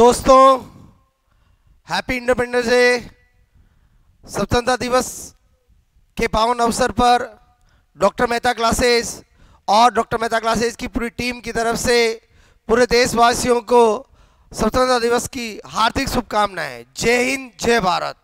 दोस्तों, happy independence day, स्वतंत्रता दिवस के पावन अवसर पर डॉक्टर मेहता क्लासेस और डॉक्टर मेहता क्लासेस की पूरी टीम की तरफ से पूरे देशवासियों को स्वतंत्रता दिवस की हार्दिक शुभकामनाएं। जय हिंद, जय भारत।